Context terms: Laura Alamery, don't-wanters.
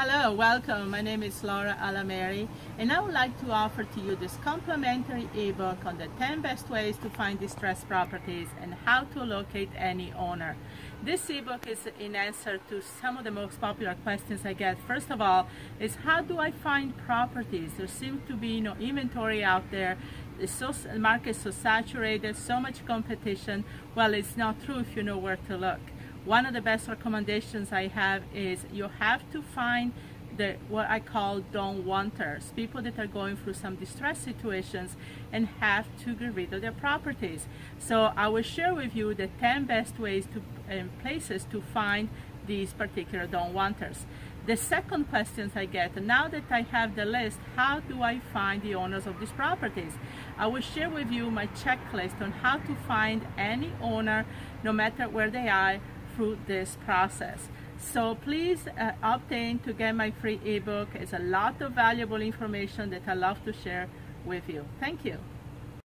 Hello, welcome. My name is Laura Alamery, and I would like to offer to you this complimentary ebook on the 10 best ways to find distressed properties and how to locate any owner. This ebook is in answer to some of the most popular questions I get. First of all, is how do I find properties? There seems to be no inventory out there. The market is so saturated, so much competition. Well, it's not true if you know where to look. One of the best recommendations I have is you have to find what I call don't-wanters, people that are going through some distress situations and have to get rid of their properties. So I will share with you the 10 best ways and places to find these particular don't-wanters. The second question I get, now that I have the list, how do I find the owners of these properties? I will share with you my checklist on how to find any owner, no matter where they are, through this process. So please obtain to get my free ebook. It's a lot of valuable information that I love to share with you. Thank you.